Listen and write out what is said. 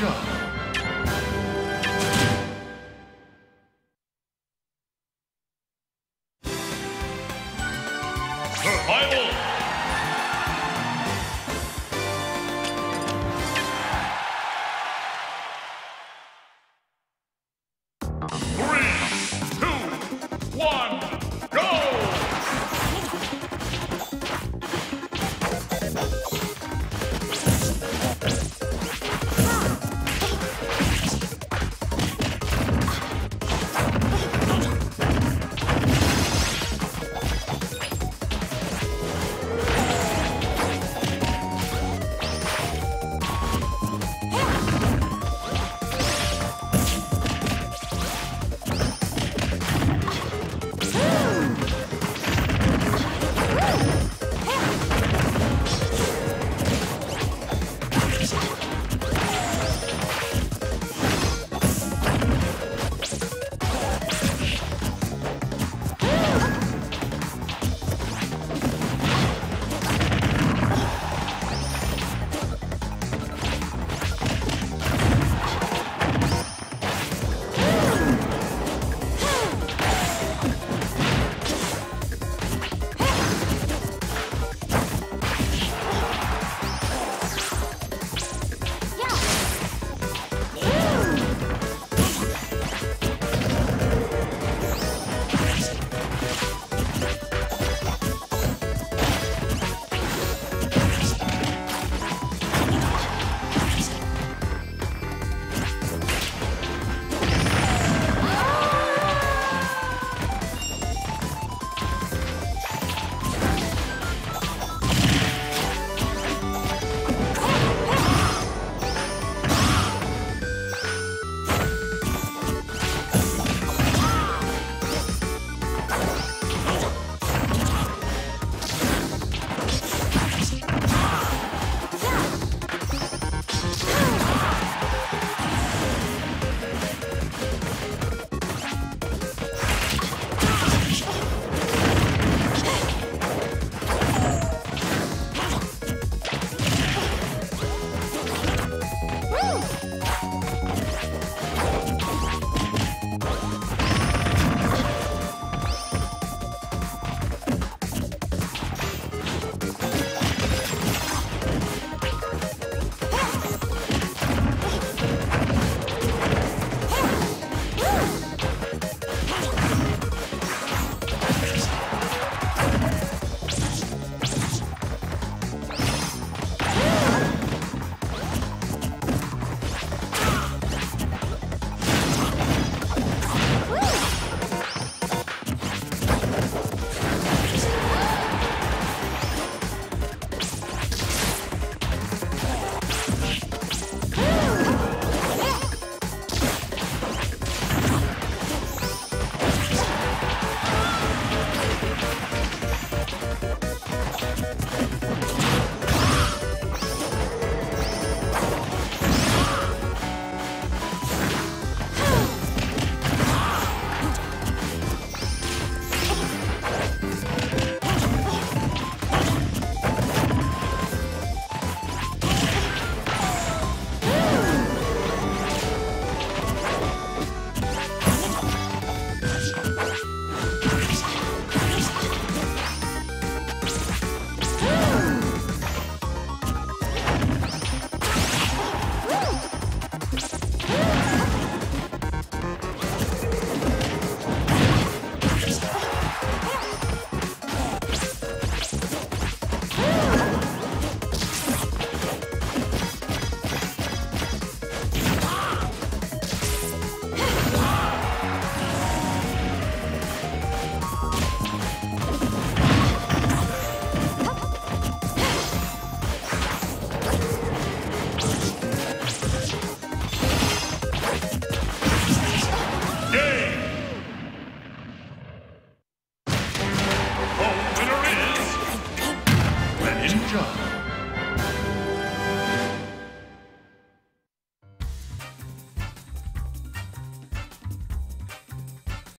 jump.